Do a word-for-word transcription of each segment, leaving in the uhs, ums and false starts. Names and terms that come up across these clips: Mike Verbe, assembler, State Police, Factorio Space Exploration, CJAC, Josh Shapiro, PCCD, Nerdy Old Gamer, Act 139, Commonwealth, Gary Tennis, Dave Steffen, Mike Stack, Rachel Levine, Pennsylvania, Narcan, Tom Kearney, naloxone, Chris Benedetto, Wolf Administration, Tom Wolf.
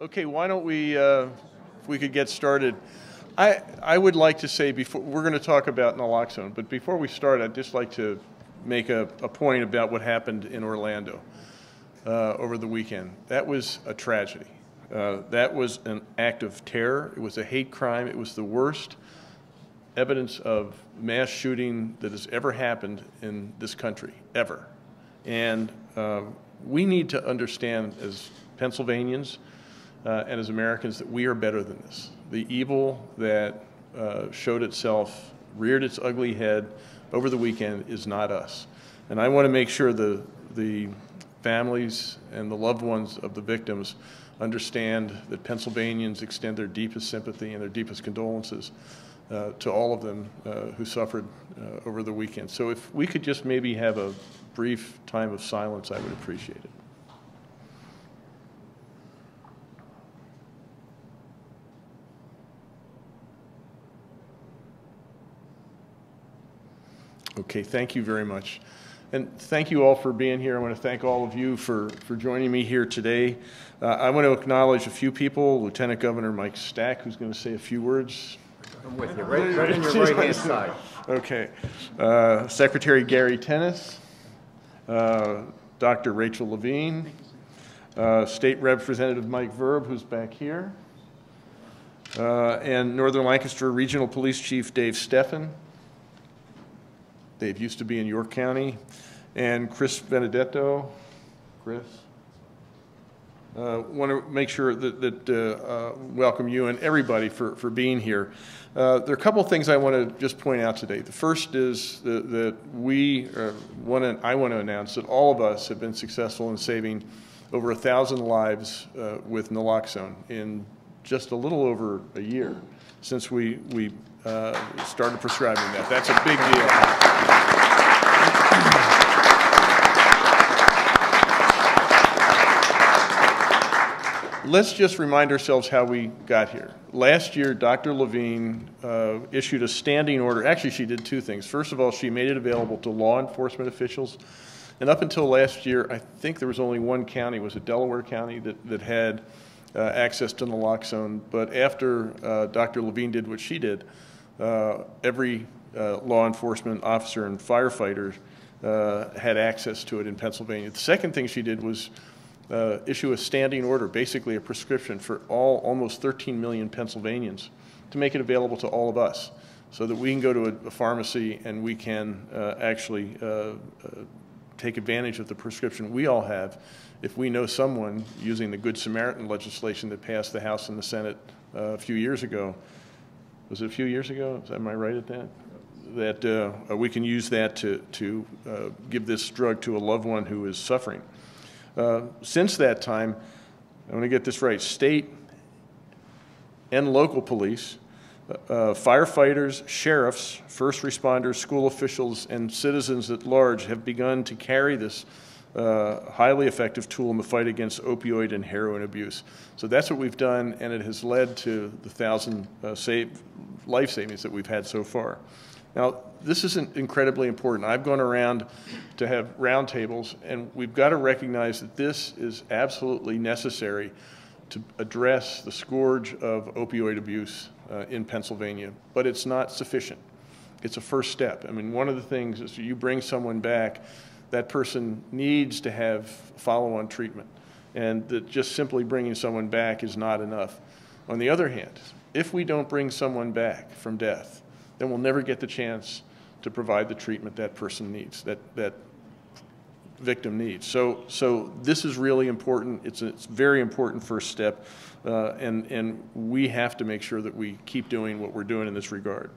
Okay, why don't we, uh, if we could get started. I, I would like to say before, we're going to talk about naloxone, but before we start, I'd just like to make a, a point about what happened in Orlando uh, over the weekend. That was a tragedy. Uh, that was an act of terror. It was a hate crime. It was the worst evidence of mass shooting that has ever happened in this country, ever. And uh, we need to understand as Pennsylvanians, Uh, and as Americans, that we are better than this. The evil that uh, showed itself, reared its ugly head over the weekend is not us. And I want to make sure the, the families and the loved ones of the victims understand that Pennsylvanians extend their deepest sympathy and their deepest condolences uh, to all of them uh, who suffered uh, over the weekend. So if we could just maybe have a brief time of silence, I would appreciate it. Okay, thank you very much. And thank you all for being here. I want to thank all of you for, for joining me here today. Uh, I want to acknowledge a few people, Lieutenant Governor Mike Stack, who's going to say a few words. I'm with you, right, right on your right-hand side. Okay. Uh, Secretary Gary Tennis, uh, Doctor Rachel Levine, uh, State Representative Mike Verbe, who's back here, uh, and Northern Lancaster Regional Police Chief Dave Steffen. Dave used to be in York County, and Chris Benedetto. Chris, uh, want to make sure that, that uh, uh, welcome you and everybody for, for being here. Uh, there are a couple of things I want to just point out today. The first is that, that we uh, want to, I want to announce that all of us have been successful in saving over a thousand lives uh, with naloxone in just a little over a year since we, we uh, started prescribing that. That's a big deal. Let's just remind ourselves how we got here. Last year, Doctor Levine uh, issued a standing order. Actually, she did two things. First of all, she made it available to law enforcement officials. And up until last year, I think there was only one county, was it Delaware County, that, that had uh, access to naloxone. But after uh, Doctor Levine did what she did, uh, every uh, law enforcement officer and firefighter uh, had access to it in Pennsylvania. The second thing she did was Uh, issue a standing order, basically a prescription for all almost thirteen million Pennsylvanians to make it available to all of us so that we can go to a, a pharmacy and we can uh, actually uh, uh, take advantage of the prescription we all have if we know someone using the Good Samaritan legislation that passed the House and the Senate uh, a few years ago. Was it a few years ago? Am I right at that? That uh, we can use that to, to uh, give this drug to a loved one who is suffering. Uh, since that time, I want to get this right, state and local police, uh, firefighters, sheriffs, first responders, school officials, and citizens at large have begun to carry this uh, highly effective tool in the fight against opioid and heroin abuse. So that's what we've done, and it has led to the thousand uh, save, life savings that we've had so far. Now, this is incredibly important. I've gone around to have roundtables, and we've got to recognize that this is absolutely necessary to address the scourge of opioid abuse uh, in Pennsylvania, but it's not sufficient. It's a first step. I mean, one of the things is you bring someone back, that person needs to have follow-on treatment, and that just simply bringing someone back is not enough. On the other hand, if we don't bring someone back from death, then we'll never get the chance to provide the treatment that person needs, that, that victim needs. So, so this is really important. It's a it's very important first step, uh, and, and we have to make sure that we keep doing what we're doing in this regard.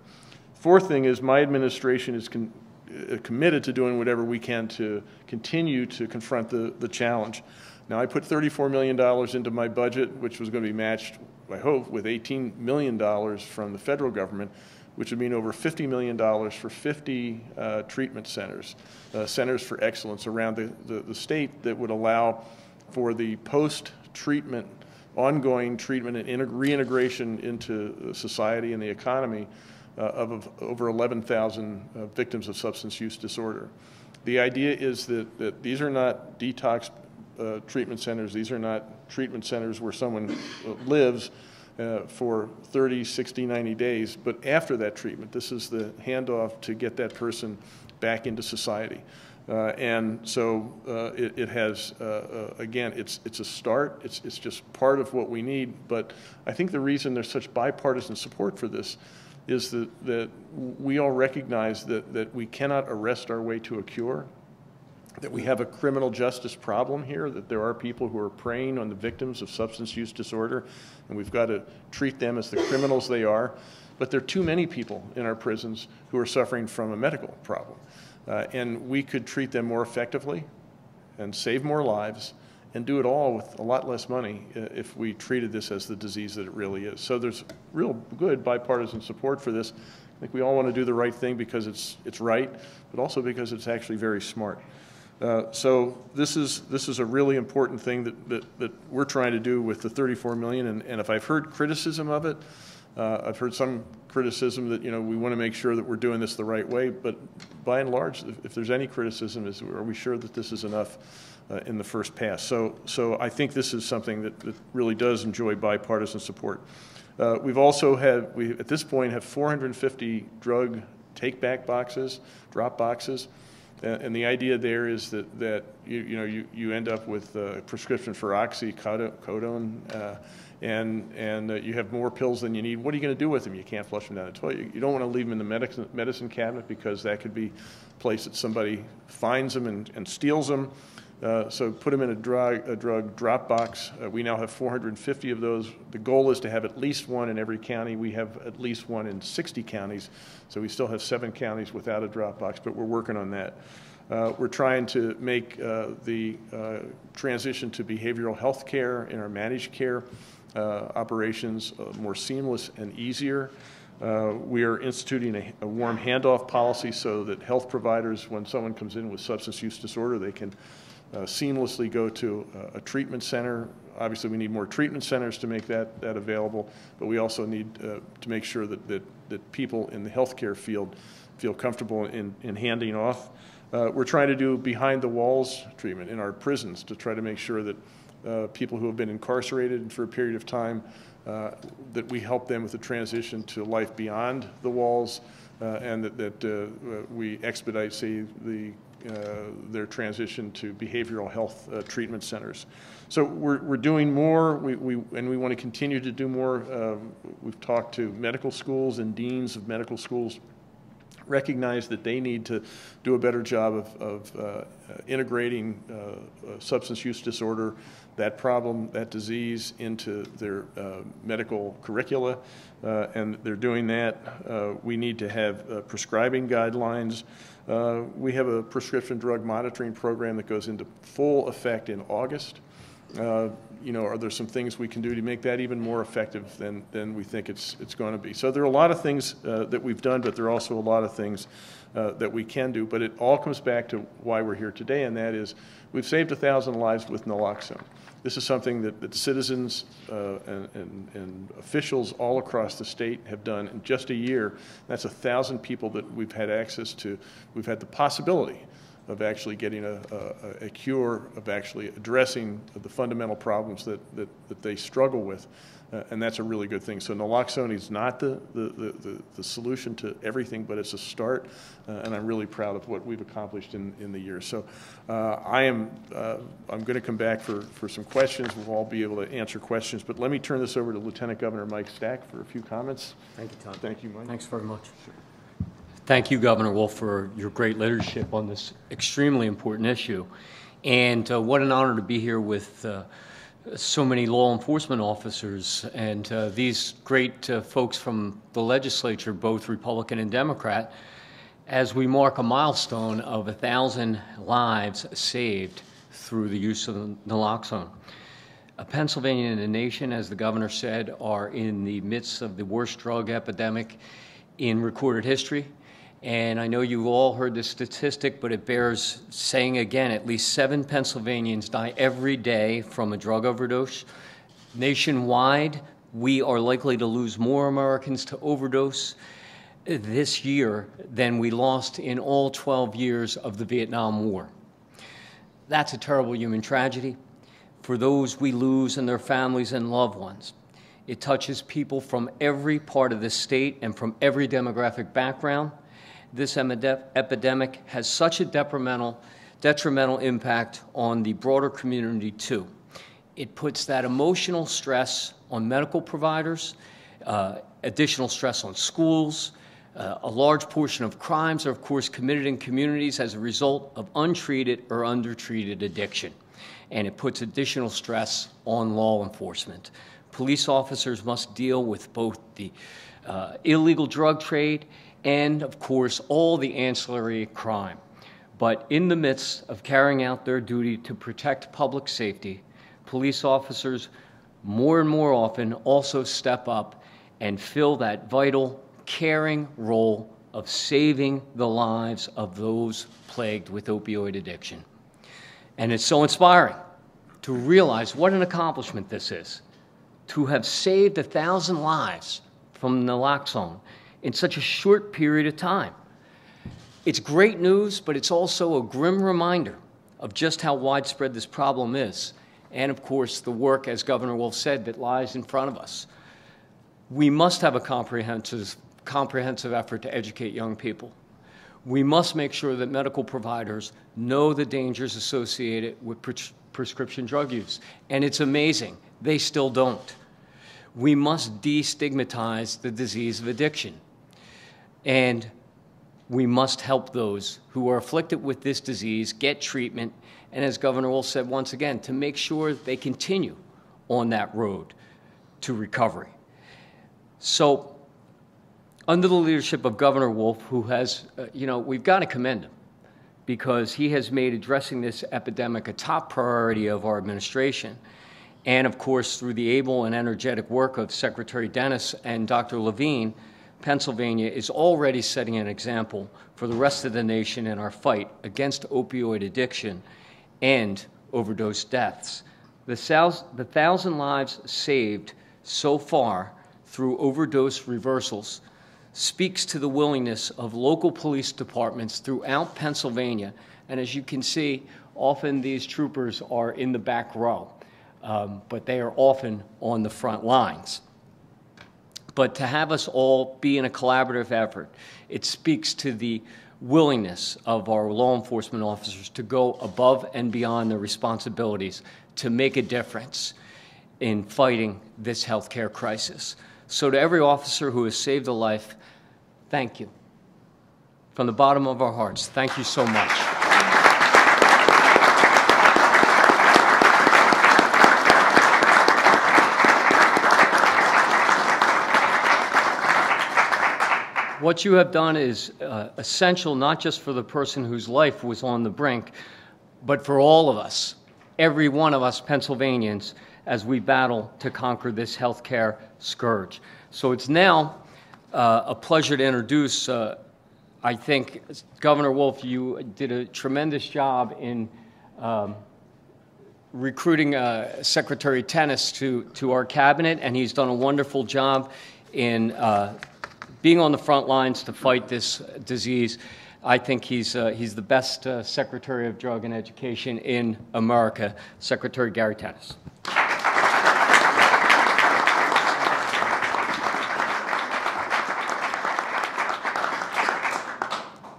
Fourth thing is my administration is con uh, committed to doing whatever we can to continue to confront the, the challenge. Now, I put thirty-four million dollars into my budget, which was going to be matched, I hope, with eighteen million dollars from the federal government, which would mean over fifty million dollars for fifty uh, treatment centers, uh, centers for excellence around the, the, the state that would allow for the post-treatment, ongoing treatment and reintegration into society and the economy uh, of, of over eleven thousand uh, victims of substance use disorder. The idea is that, that these are not detox uh, treatment centers. These are not treatment centers where someone lives uh, for thirty, sixty, ninety days, but after that treatment. This is the handoff to get that person back into society. Uh, and so uh, it, it has, uh, uh, again, it's, it's a start. It's, it's just part of what we need. But I think the reason there's such bipartisan support for this is that, that we all recognize that, that we cannot arrest our way to a cure, that we have a criminal justice problem here, that there are people who are preying on the victims of substance use disorder, and we've got to treat them as the criminals they are. But there are too many people in our prisons who are suffering from a medical problem. Uh, and we could treat them more effectively and save more lives and do it all with a lot less money uh, if we treated this as the disease that it really is. So there's real good bipartisan support for this. I think we all want to do the right thing because it's, it's right, but also because it's actually very smart. Uh, so this is, this is a really important thing that, that, that we're trying to do with the thirty-four million dollars. And, and if I've heard criticism of it, Uh, I've heard some criticism that, you know, we want to make sure that we're doing this the right way, but by and large, if, if there's any criticism, is are we sure that this is enough uh, in the first pass? So, so I think this is something that, that really does enjoy bipartisan support. Uh, we've also had, we at this point have four hundred fifty drug take-back boxes, drop boxes, and, and the idea there is that, that you, you know, you, you end up with a prescription for oxycodone, uh, and, and uh, you have more pills than you need. What are you going to do with them? You can't flush them down the toilet. You, you don't want to leave them in the medicine, medicine cabinet because that could be a place that somebody finds them and, and steals them. Uh, so put them in a drug, a drug drop box. Uh, we now have four hundred fifty of those. The goal is to have at least one in every county. We have at least one in sixty counties. So we still have seven counties without a drop box, but we're working on that. Uh, we're trying to make uh, the uh, transition to behavioral health care in our managed care Uh, operations uh, more seamless and easier. Uh, we are instituting a, a warm handoff policy so that health providers, when someone comes in with substance use disorder, they can uh, seamlessly go to uh, a treatment center. Obviously, we need more treatment centers to make that, that available, but we also need uh, to make sure that, that, that people in the healthcare field feel comfortable in, in handing off. Uh, we're trying to do behind the walls treatment in our prisons to try to make sure that Uh, people who have been incarcerated for a period of time, uh, that we help them with the transition to life beyond the walls, uh, and that, that uh, we expedite, say, the, uh, their transition to behavioral health uh, treatment centers. So we're, we're doing more, we, we, and we want to continue to do more. Uh, we've talked to medical schools and deans of medical schools, recognize that they need to do a better job of, of uh, integrating uh, substance use disorder, that problem, that disease, into their uh, medical curricula, uh, and they're doing that. Uh, we need to have uh, prescribing guidelines. Uh, we have a prescription drug monitoring program that goes into full effect in August. Uh, you know, are there some things we can do to make that even more effective than, than we think it's, it's going to be? So there are a lot of things uh, that we've done, but there are also a lot of things uh, that we can do. But it all comes back to why we're here today, and that is we've saved a thousand lives with naloxone. This is something that, that citizens uh, and, and, and officials all across the state have done in just a year. That's a thousand people that we've had access to. We've had the possibility of actually getting a, a, a cure, of actually addressing the fundamental problems that, that, that they struggle with, uh, and that's a really good thing. So naloxone is not the, the, the, the solution to everything, but it's a start, uh, and I'm really proud of what we've accomplished in, in the year. So uh, I am, uh, I'm going to come back for, for some questions. We'll all be able to answer questions, but let me turn this over to Lieutenant Governor Mike Stack for a few comments. Thank you, Tom. Thank you, Mike. Thanks very much. Sure. Thank you, Governor Wolf, for your great leadership on this extremely important issue. And uh, what an honor to be here with uh, so many law enforcement officers and uh, these great uh, folks from the legislature, both Republican and Democrat, as we mark a milestone of one thousand lives saved through the use of naloxone. Uh, Pennsylvania and the nation, as the governor said, are in the midst of the worst drug epidemic in recorded history. And I know you all heard this statistic, but it bears saying again, at least seven Pennsylvanians die every day from a drug overdose. Nationwide, we are likely to lose more Americans to overdose this year than we lost in all twelve years of the Vietnam War. That's a terrible human tragedy. For those we lose and their families and loved ones, it touches people from every part of this state and from every demographic background. This epidemic has such a detrimental, detrimental impact on the broader community, too. It puts that emotional stress on medical providers, uh, additional stress on schools. Uh, a large portion of crimes are, of course, committed in communities as a result of untreated or undertreated addiction. And it puts additional stress on law enforcement. Police officers must deal with both the uh, illegal drug trade and, of course, all the ancillary crime. But in the midst of carrying out their duty to protect public safety, police officers more and more often also step up and fill that vital, caring role of saving the lives of those plagued with opioid addiction. And it's so inspiring to realize what an accomplishment this is, to have saved a thousand lives from naloxone in such a short period of time. It's great news, but it's also a grim reminder of just how widespread this problem is, and of course the work, as Governor Wolf said, that lies in front of us. We must have a comprehensive, comprehensive effort to educate young people. We must make sure that medical providers know the dangers associated with pres- prescription drug use, and it's amazing, they still don't. We must destigmatize the disease of addiction, and we must help those who are afflicted with this disease get treatment, and as Governor Wolf said once again, to make sure they continue on that road to recovery. So, under the leadership of Governor Wolf, who has, uh, you know, we've got to commend him because he has made addressing this epidemic a top priority of our administration. And of course, through the able and energetic work of Secretary Dennis and Doctor Levine, Pennsylvania is already setting an example for the rest of the nation in our fight against opioid addiction and overdose deaths. The thousand lives saved so far through overdose reversals speaks to the willingness of local police departments throughout Pennsylvania. And as you can see, often these troopers are in the back row, um, but they are often on the front lines. But to have us all be in a collaborative effort, it speaks to the willingness of our law enforcement officers to go above and beyond their responsibilities to make a difference in fighting this healthcare crisis. So to every officer who has saved a life, thank you. From the bottom of our hearts, thank you so much. What you have done is uh, essential, not just for the person whose life was on the brink, but for all of us, every one of us Pennsylvanians, as we battle to conquer this healthcare scourge. So it's now uh, a pleasure to introduce, uh, I think, Governor Wolf, you did a tremendous job in um, recruiting uh, Secretary Tennis to, to our cabinet, and he's done a wonderful job in uh, being on the front lines to fight this disease. I think he's, uh, he's the best uh, Secretary of Drug and Education in America, Secretary Gary Tennis.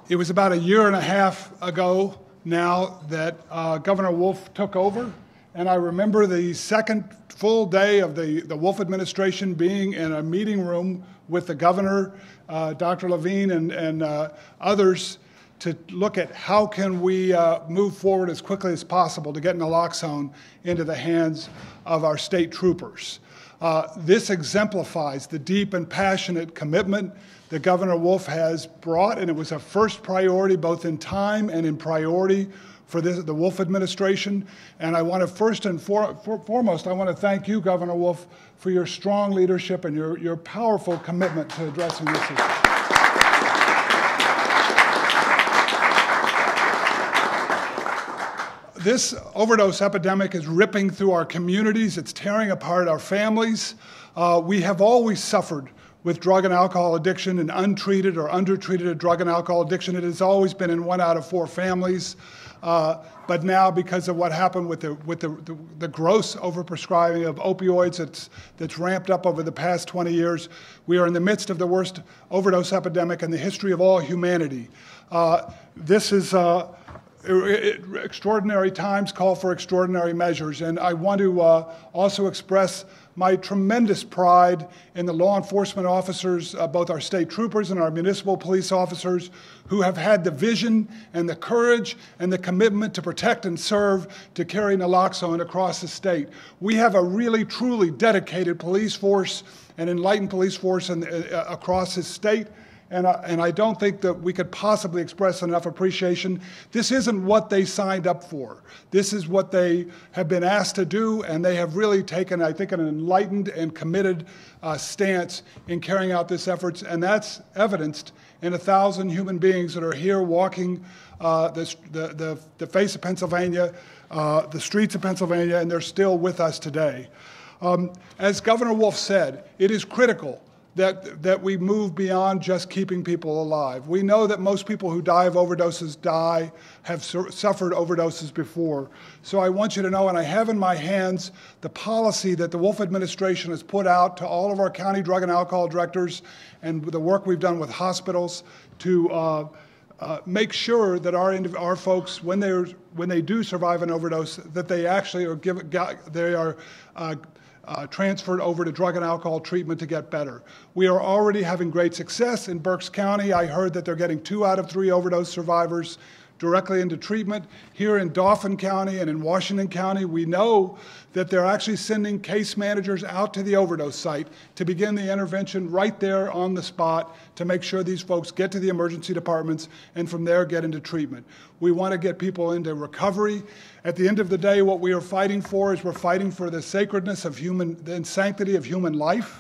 It was about a year and a half ago now that uh, Governor Wolf took over, and I remember the second full day of the, the Wolf administration being in a meeting room with the governor, uh, Doctor Levine, and, and uh, others to look at how can we uh, move forward as quickly as possible to get naloxone into the hands of our state troopers. Uh, this exemplifies the deep and passionate commitment that Governor Wolf has brought, and it was a first priority both in time and in priority for this, the Wolf administration. And I want to first and for, for, foremost, I want to thank you, Governor Wolf, for your strong leadership and your, your powerful commitment to addressing this issue. This overdose epidemic is ripping through our communities. It's tearing apart our families. Uh, we have always suffered with drug and alcohol addiction and untreated or undertreated drug and alcohol addiction. It has always been in one out of four families. Uh, but now, because of what happened with the with the, the, the gross overprescribing of opioids that's, that's ramped up over the past twenty years, we are in the midst of the worst overdose epidemic in the history of all humanity. Uh, this is uh, extraordinary times call for extraordinary measures, and I want to uh, also express my tremendous pride in the law enforcement officers, uh, both our state troopers and our municipal police officers, who have had the vision and the courage and the commitment to protect and serve to carry naloxone across the state. We have a really, truly dedicated police force, an enlightened police force in, uh, across this state. And I, and I don't think that we could possibly express enough appreciation. This isn't what they signed up for. This is what they have been asked to do, and they have really taken, I think, an enlightened and committed uh, stance in carrying out this efforts, and that's evidenced in a thousand human beings that are here walking uh, the, the, the face of Pennsylvania, uh, the streets of Pennsylvania, and they're still with us today. Um, as Governor Wolf said, it is critical That, that we move beyond just keeping people alive. We know that most people who die of overdoses die, have su- suffered overdoses before. So I want you to know, and I have in my hands, the policy that the Wolf administration has put out to all of our county drug and alcohol directors and the work we've done with hospitals to uh, uh, make sure that our, our folks, when, they're, when they do survive an overdose, that they actually are given, they are uh, Uh, transferred over to drug and alcohol treatment to get better. We are already having great success in Berks County. I heard that they're getting two out of three overdose survivors directly into treatment. Here in Dauphin County and in Washington County, we know that they're actually sending case managers out to the overdose site to begin the intervention right there on the spot to make sure these folks get to the emergency departments and from there get into treatment. We want to get people into recovery. At the end of the day, what we are fighting for is we're fighting for the sacredness of human, the sanctity of human life.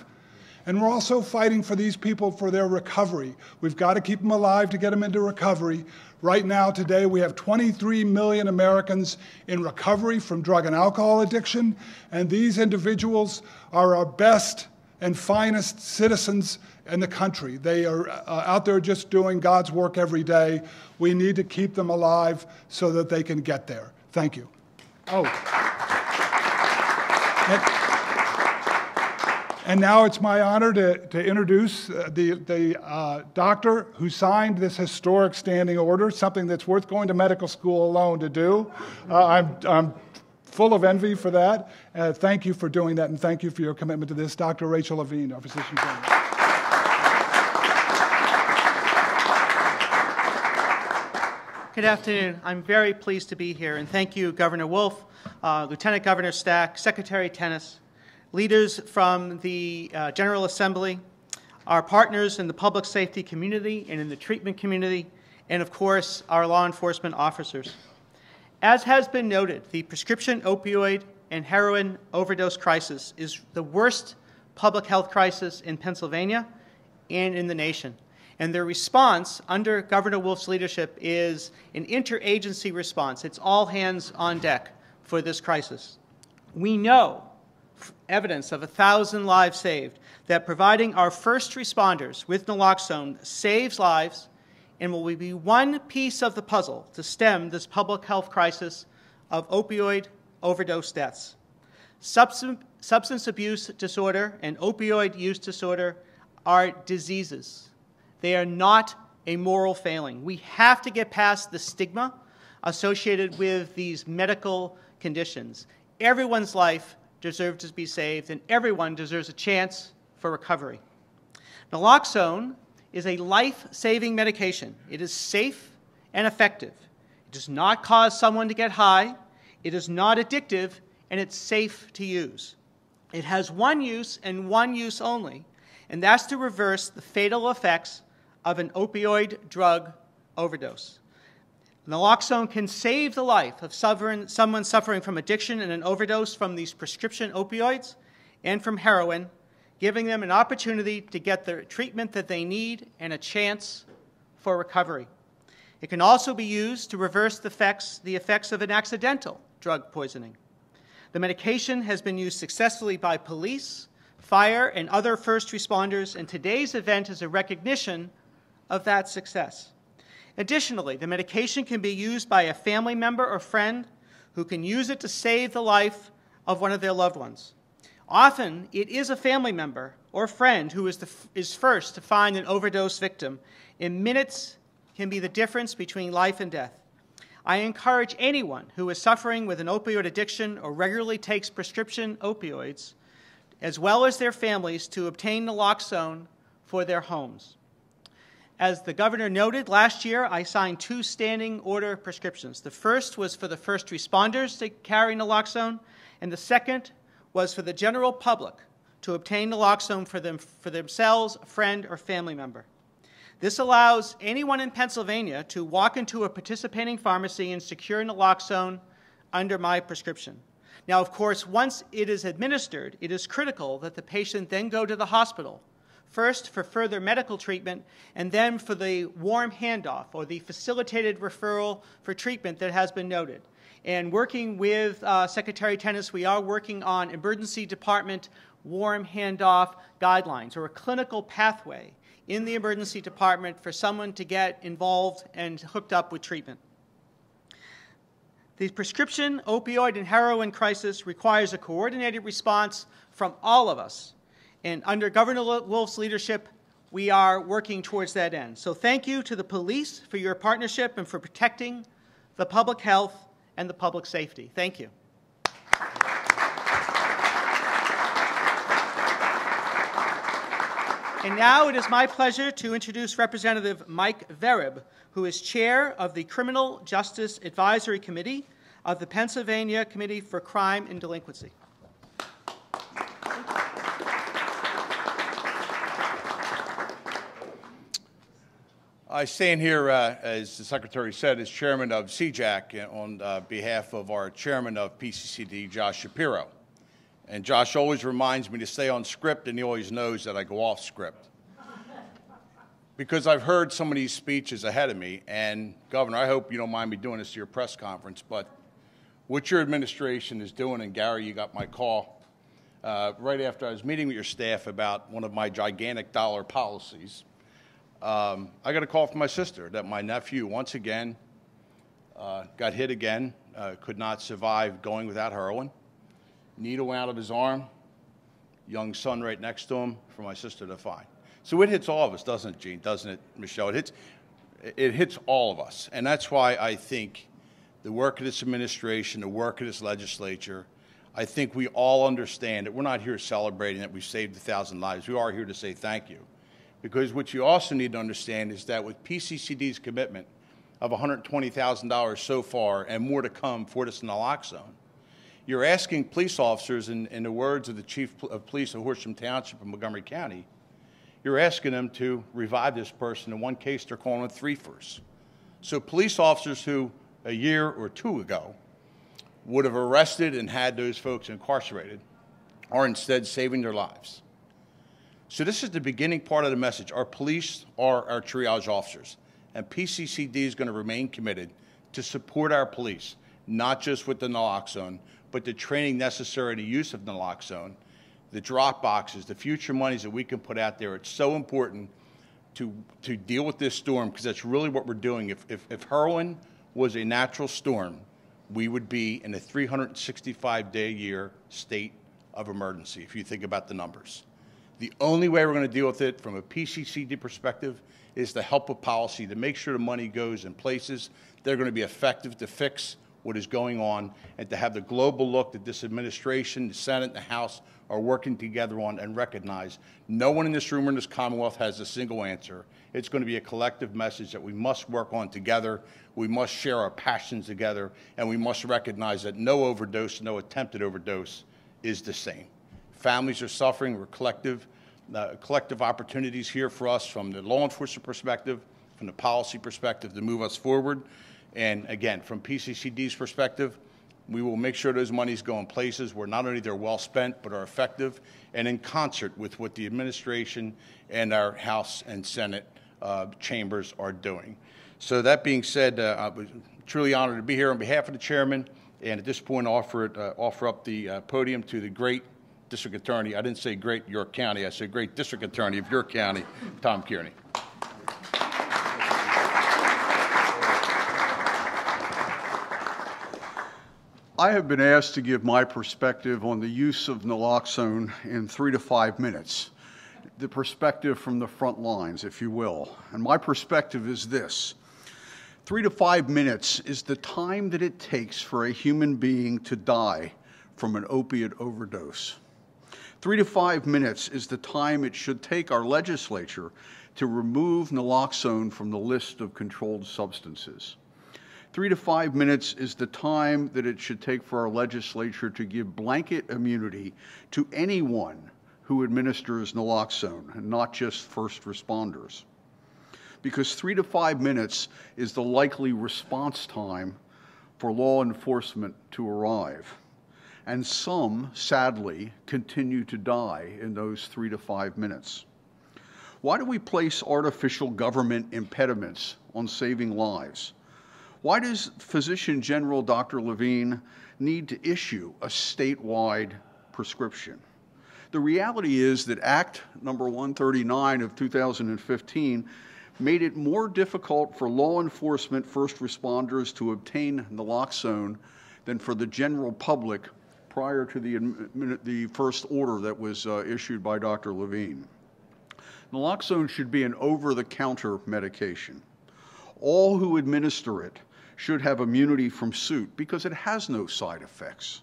And we're also fighting for these people for their recovery. We've got to keep them alive to get them into recovery. Right now, today, we have twenty-three million Americans in recovery from drug and alcohol addiction, and these individuals are our best and finest citizens in the country. They are uh, out there just doing God's work every day. We need to keep them alive so that they can get there. Thank you. Oh. And And now it's my honor to, to introduce uh, the, the uh, doctor who signed this historic standing order, something that's worth going to medical school alone to do. Uh, I'm, I'm full of envy for that. Uh, thank you for doing that, and thank you for your commitment to this. Doctor Rachel Levine, our physician general. Good afternoon. I'm very pleased to be here, and thank you, Governor Wolf, uh, Lieutenant Governor Stack, Secretary Tennis, leaders from the uh, General Assembly, our partners in the public safety community and in the treatment community, and of course, our law enforcement officers. As has been noted, the prescription opioid and heroin overdose crisis is the worst public health crisis in Pennsylvania and in the nation. And their response under Governor Wolf's leadership is an interagency response. It's all hands on deck for this crisis. We know evidence of a thousand lives saved, that providing our first responders with naloxone saves lives and will be one piece of the puzzle to stem this public health crisis of opioid overdose deaths. Substance, substance abuse disorder and opioid use disorder are diseases. They are not a moral failing. We have to get past the stigma associated with these medical conditions. Everyone's life deserves to be saved, and everyone deserves a chance for recovery. Naloxone is a life-saving medication. It is safe and effective. It does not cause someone to get high. It is not addictive, and it's safe to use. It has one use and one use only, and that's to reverse the fatal effects of an opioid drug overdose. Naloxone can save the life of someone suffering from addiction and an overdose from these prescription opioids and from heroin, giving them an opportunity to get the treatment that they need and a chance for recovery. It can also be used to reverse the effects, the effects of an accidental drug poisoning. The medication has been used successfully by police, fire, and other first responders, and today's event is a recognition of that success. Additionally, the medication can be used by a family member or friend who can use it to save the life of one of their loved ones. Often, it is a family member or friend who is, the f is first to find an overdose victim, and minutes can be the difference between life and death. I encourage anyone who is suffering with an opioid addiction or regularly takes prescription opioids, as well as their families, to obtain naloxone for their homes. As the governor noted, last year I signed two standing order prescriptions. The first was for the first responders to carry naloxone, and the second was for the general public to obtain naloxone for them, for themselves, a friend, or family member. This allows anyone in Pennsylvania to walk into a participating pharmacy and secure naloxone under my prescription. Now, of course, once it is administered, it is critical that the patient then go to the hospital, first for further medical treatment, and then for the warm handoff or the facilitated referral for treatment that has been noted. And working with uh, Secretary Tennis, we are working on emergency department warm handoff guidelines, or a clinical pathway in the emergency department for someone to get involved and hooked up with treatment. The prescription, opioid, and heroin crisis requires a coordinated response from all of us. And under Governor Wolf's leadership, we are working towards that end. So thank you to the police for your partnership and for protecting the public health and the public safety. Thank you. And now it is my pleasure to introduce Representative Mike Verbe, who is chair of the Criminal Justice Advisory Committee of the Pennsylvania Committee for Crime and Delinquency. I stand here, uh, as the Secretary said, as Chairman of C J A C on uh, behalf of our Chairman of P C C D, Josh Shapiro. And Josh always reminds me to stay on script, and he always knows that I go off script. Because I've heard some of these speeches ahead of me, and Governor, I hope you don't mind me doing this to your press conference, but what your administration is doing, and Gary, you got my call, uh, right after I was meeting with your staff about one of my gigantic dollar policies. Um, I got a call from my sister that my nephew, once again, uh, got hit again, uh, could not survive going without heroin. Needle out of his arm, young son right next to him for my sister to find. So it hits all of us, doesn't it, Gene? Doesn't it, Michelle? It hits, it hits all of us. And that's why I think the work of this administration, the work of this legislature, I think we all understand that we're not here celebrating that we've saved a thousand lives. We are here to say thank you. Because what you also need to understand is that with P C C D's commitment of one hundred twenty thousand dollars so far and more to come for this naloxone, you're asking police officers, in, in the words of the Chief of Police of Horsham Township in Montgomery County, you're asking them to revive this person. In one case, they're calling it three-first. So police officers who a year or two ago would have arrested and had those folks incarcerated are instead saving their lives. So this is the beginning part of the message. Our police are our triage officers, and P C C D is going to remain committed to support our police, not just with the naloxone, but the training necessary to use of naloxone, the drop boxes, the future monies that we can put out there. It's so important to, to deal with this storm, because that's really what we're doing. If, if, if heroin was a natural storm, we would be in a three hundred sixty-five day a year state of emergency, if you think about the numbers. The only way we're going to deal with it from a P C C D perspective is the help of policy to make sure the money goes in places that are going to be effective to fix what is going on, and to have the global look that this administration, the Senate, and the House are working together on, and recognize no one in this room or in this Commonwealth has a single answer. It's going to be a collective message that we must work on together, we must share our passions together, and we must recognize that no overdose, no attempted overdose is the same. Families are suffering. We're collective, uh, collective opportunities here for us from the law enforcement perspective, from the policy perspective, to move us forward. And again, from P C C D's perspective, we will make sure those monies go in places where not only they're well spent, but are effective, and in concert with what the administration and our House and Senate uh, chambers are doing. So that being said, uh, I was truly honored to be here on behalf of the chairman, and at this point offer, it, uh, offer up the uh, podium to the great District Attorney. I didn't say great York County. I said great District Attorney of York County, Tom Kearney. I have been asked to give my perspective on the use of naloxone in three to five minutes, the perspective from the front lines, if you will. And my perspective is this. Three to five minutes is the time that it takes for a human being to die from an opiate overdose. Three to five minutes is the time it should take our legislature to remove naloxone from the list of controlled substances. Three to five minutes is the time that it should take for our legislature to give blanket immunity to anyone who administers naloxone, and not just first responders. Because three to five minutes is the likely response time for law enforcement to arrive. And some, sadly, continue to die in those three to five minutes. Why do we place artificial government impediments on saving lives? Why does Physician General Doctor Levine need to issue a statewide prescription? The reality is that Act number one thirty-nine of two thousand fifteen made it more difficult for law enforcement first responders to obtain naloxone than for the general public prior to the, the first order that was uh, issued by Doctor Levine. Naloxone should be an over-the-counter medication. All who administer it should have immunity from suit because it has no side effects.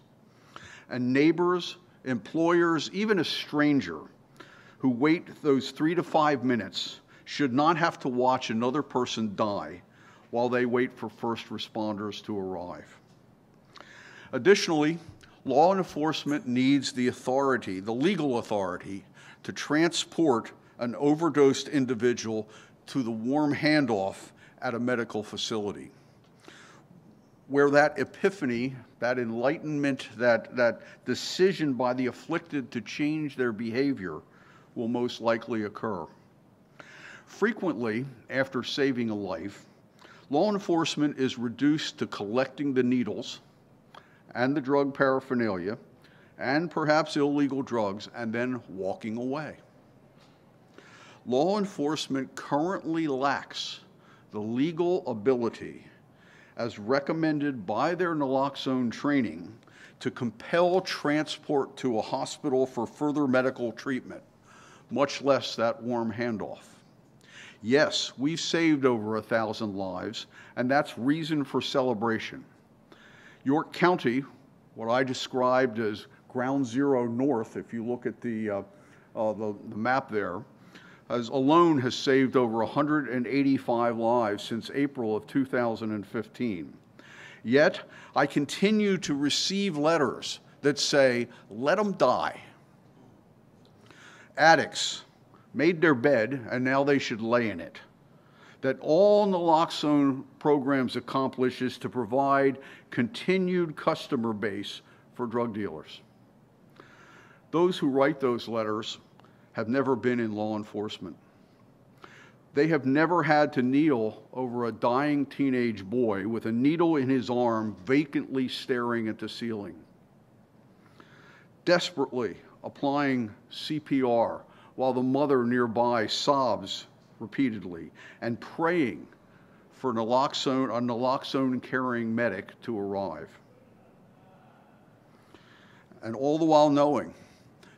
And neighbors, employers, even a stranger who wait those three to five minutes should not have to watch another person die while they wait for first responders to arrive. Additionally, law enforcement needs the authority, the legal authority, to transport an overdosed individual to the warm handoff at a medical facility, where that epiphany, that enlightenment, that, that decision by the afflicted to change their behavior will most likely occur. Frequently, after saving a life, law enforcement is reduced to collecting the needles and the drug paraphernalia and perhaps illegal drugs and then walking away. Law enforcement currently lacks the legal ability, as recommended by their naloxone training, to compel transport to a hospital for further medical treatment, much less that warm handoff. Yes, we've saved over a thousand lives, and that's reason for celebration. York County, what I described as Ground Zero North, if you look at the, uh, uh, the, the map there, as alone has saved over one hundred eighty-five lives since April of two thousand fifteen. Yet, I continue to receive letters that say, let them die. Addicts made their bed, and now they should lay in it. That all naloxone programs accomplish is to provide continued customer base for drug dealers. Those who write those letters have never been in law enforcement. They have never had to kneel over a dying teenage boy with a needle in his arm, vacantly staring at the ceiling. Desperately applying C P R, while the mother nearby sobs repeatedly, and praying for naloxone, a naloxone-carrying medic to arrive. And all the while knowing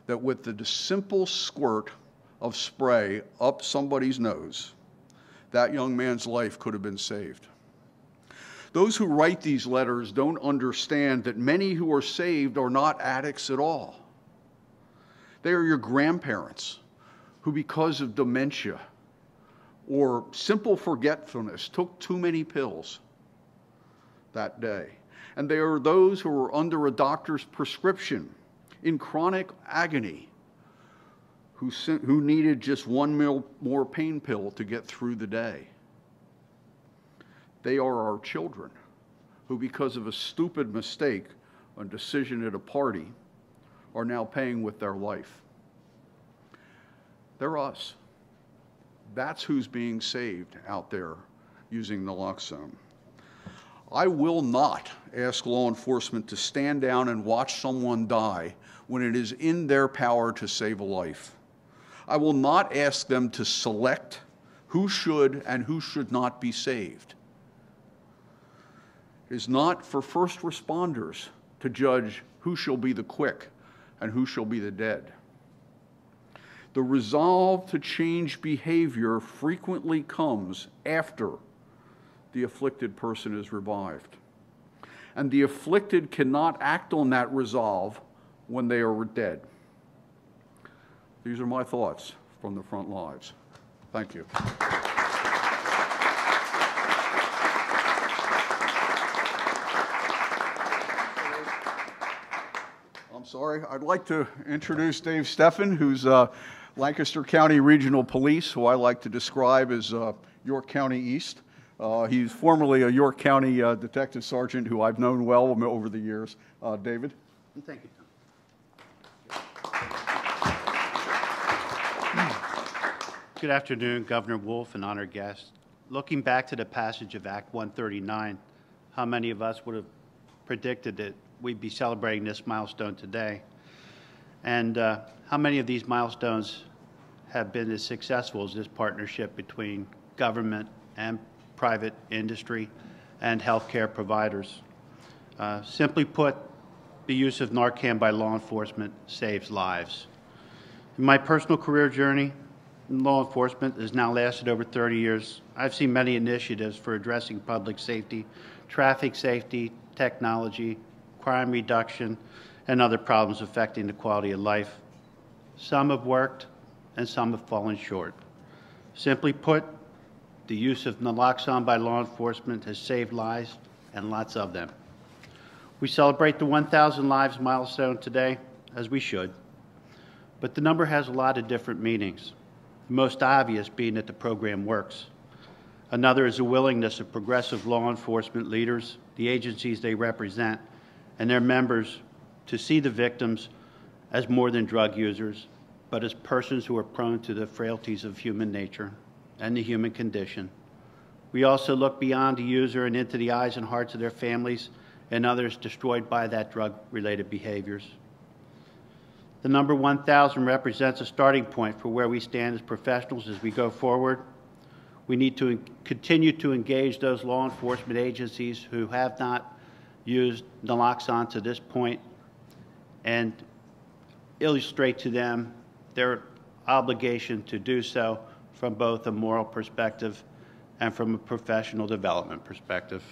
that with the simple squirt of spray up somebody's nose, that young man's life could have been saved. Those who write these letters don't understand that many who are saved are not addicts at all. They are your grandparents, who because of dementia or simple forgetfulness took too many pills that day. And they are those who are under a doctor's prescription in chronic agony who, sent, who needed just one mil, more pain pill to get through the day. They are our children who, because of a stupid mistake, a decision at a party, are now paying with their life. They're us. That's who's being saved out there using naloxone. I will not ask law enforcement to stand down and watch someone die when it is in their power to save a life. I will not ask them to select who should and who should not be saved. It is not for first responders to judge who shall be the quick and who shall be the dead. The resolve to change behavior frequently comes after the afflicted person is revived. And the afflicted cannot act on that resolve when they are dead. These are my thoughts from the front lines. Thank you. I'm sorry, I'd like to introduce Dave Steffen, who's uh, Lancaster County Regional Police, who I like to describe as uh, York County East. Uh, he's formerly a York County uh, detective sergeant who I've known well over the years. Uh, David. Thank you, Tom. Good afternoon, Governor Wolf and honored guests. Looking back to the passage of Act one thirty-nine, how many of us would have predicted that we'd be celebrating this milestone today? And uh, how many of these milestones have been as successful as this partnership between government and private industry and healthcare providers? Uh, simply put, the use of Narcan by law enforcement saves lives. In my personal career journey in law enforcement has now lasted over thirty years. I've seen many initiatives for addressing public safety, traffic safety, technology, crime reduction, and other problems affecting the quality of life. Some have worked and some have fallen short. Simply put, the use of naloxone by law enforcement has saved lives, and lots of them. We celebrate the one thousand lives milestone today, as we should, but the number has a lot of different meanings, the most obvious being that the program works. Another is the willingness of progressive law enforcement leaders, the agencies they represent, and their members to see the victims as more than drug users, but as persons who are prone to the frailties of human nature and the human condition. We also look beyond the user and into the eyes and hearts of their families and others destroyed by that drug-related behaviors. The number one thousand represents a starting point for where we stand as professionals as we go forward. We need to continue to engage those law enforcement agencies who have not used naloxone to this point and illustrate to them their obligation to do so from both a moral perspective and from a professional development perspective.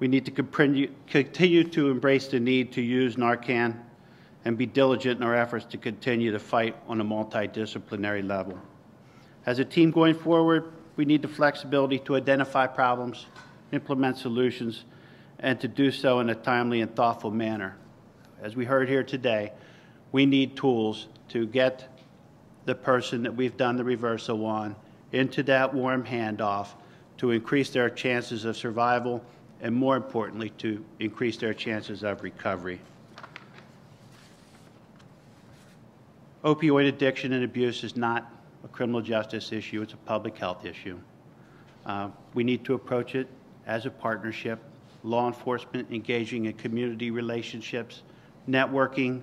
We need to continue to embrace the need to use Narcan and be diligent in our efforts to continue to fight on a multidisciplinary level. As a team going forward, we need the flexibility to identify problems, implement solutions, and to do so in a timely and thoughtful manner. As we heard here today, we need tools to get the person that we've done the reversal on into that warm handoff to increase their chances of survival and, more importantly, to increase their chances of recovery. Opioid addiction and abuse is not a criminal justice issue, it's a public health issue. Uh, we need to approach it as a partnership, law enforcement engaging in community relationships, networking,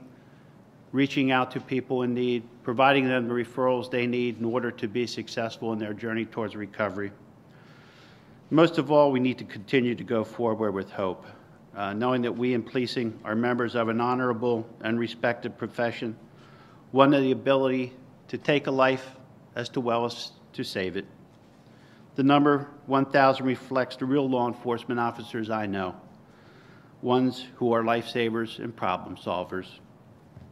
reaching out to people in need, providing them the referrals they need in order to be successful in their journey towards recovery. Most of all, we need to continue to go forward with hope, uh, knowing that we in policing are members of an honorable and respected profession, one of the ability to take a life as to well as to save it. The number one thousand reflects the real law enforcement officers I know, ones who are lifesavers and problem solvers,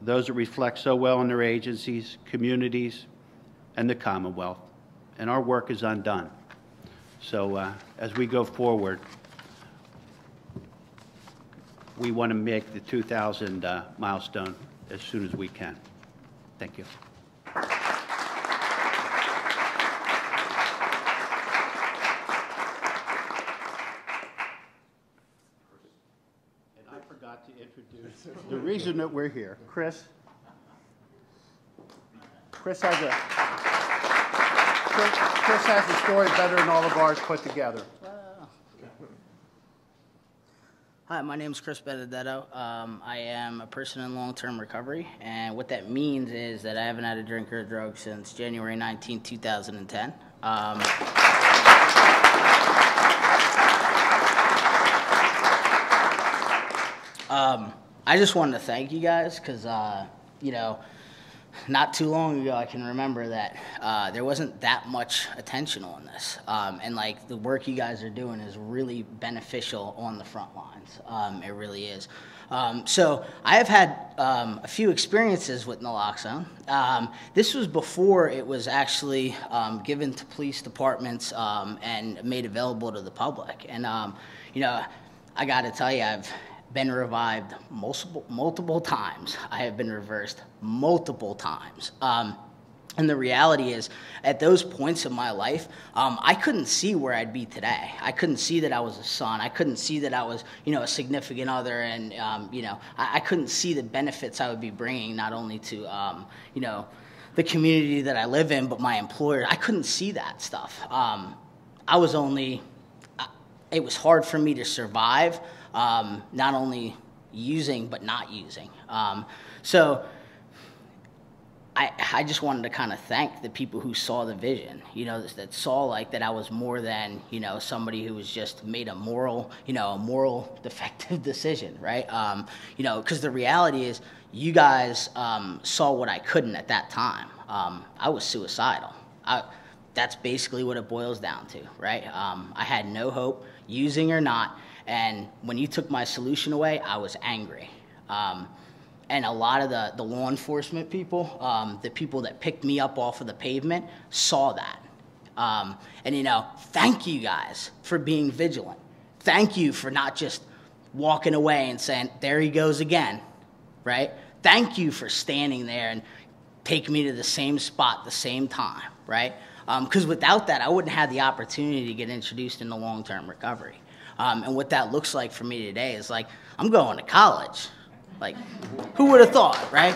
those that reflect so well on their agencies, communities, and the Commonwealth. And our work is undone. So uh, as we go forward, we want to make the two thousand uh, milestone as soon as we can. Thank you. The reason that we're here, Chris. Chris has a Chris, Chris has a story better than all of ours put together. Wow. Hi, my name is Chris Benedetto. Um, I am a person in long-term recovery, and what that means is that I haven't had a drink or a drug since January nineteenth, two thousand ten. Um, um, I just wanted to thank you guys because, uh, you know, not too long ago, I can remember that uh, there wasn't that much attention on this. Um, and, like, the work you guys are doing is really beneficial on the front lines. Um, it really is. Um, so I have had um, a few experiences with naloxone. Um, this was before it was actually um, given to police departments um, and made available to the public. And, um, you know, I got to tell you, I've been revived multiple multiple times. I have been reversed multiple times. Um, and the reality is, at those points in my life, um, I couldn't see where I'd be today. I couldn't see that I was a son. I couldn't see that I was, you know, a significant other, and um, you know, I, I couldn't see the benefits I would be bringing not only to, um, you know, the community that I live in, but my employer. I couldn't see that stuff. Um, I was only. It was hard for me to survive. Um, not only using, but not using. Um, so I, I just wanted to kind of thank the people who saw the vision, you know, that, that saw like that I was more than, you know, somebody who was just made a moral, you know, a moral defective decision, right? Um, you know, because the reality is you guys um, saw what I couldn't at that time. Um, I was suicidal. I, that's basically what it boils down to, right? Um, I had no hope, using or not. And when you took my solution away, I was angry. Um, and a lot of the, the law enforcement people, um, the people that picked me up off of the pavement, saw that. Um, and, you know, thank you guys for being vigilant. Thank you for not just walking away and saying, there he goes again, right? Thank you for standing there and taking me to the same spot the same time, right? Because um, without that, I wouldn't have the opportunity to get introduced into long-term recovery. Um, and what that looks like for me today is like, I'm going to college. Like, who would have thought, right?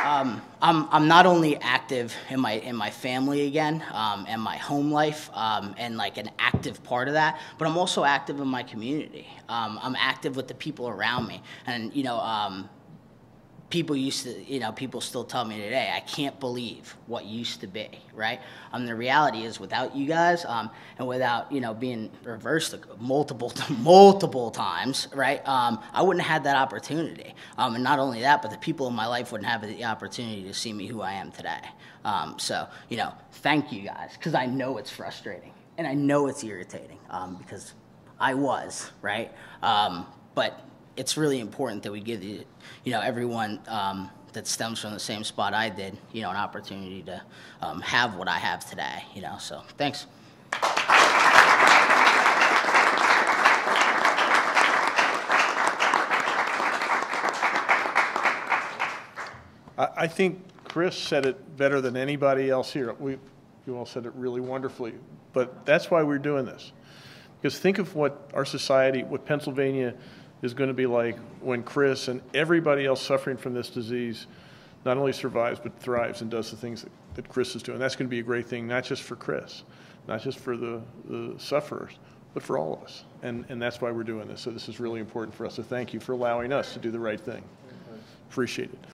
Um, um, I'm, I'm not only active in my, in my family again, um, and my home life, um, and like an active part of that, but I'm also active in my community. Um, I'm active with the people around me. And, you know, um, people used to, you know, people still tell me today, I can't believe what used to be, right? Um, the reality is without you guys um, and without, you know, being reversed multiple, multiple times, right, um, I wouldn't have had that opportunity. Um, and not only that, but the people in my life wouldn't have the opportunity to see me who I am today. Um, so, you know, thank you guys, because I know it's frustrating and I know it's irritating um, because I was, right? Um, but it's really important that we give you, you know, everyone um, that stems from the same spot I did, you know, an opportunity to um, have what I have today, you know, so thanks. I think Chris said it better than anybody else here. We, you all said it really wonderfully, but that's why we're doing this. Because think of what our society, what Pennsylvania is going to be like when Chris and everybody else suffering from this disease not only survives but thrives and does the things that, that Chris is doing. That's going to be a great thing, not just for Chris, not just for the, the sufferers, but for all of us. And, and that's why we're doing this. So this is really important for us. So thank you for allowing us to do the right thing. Appreciate it.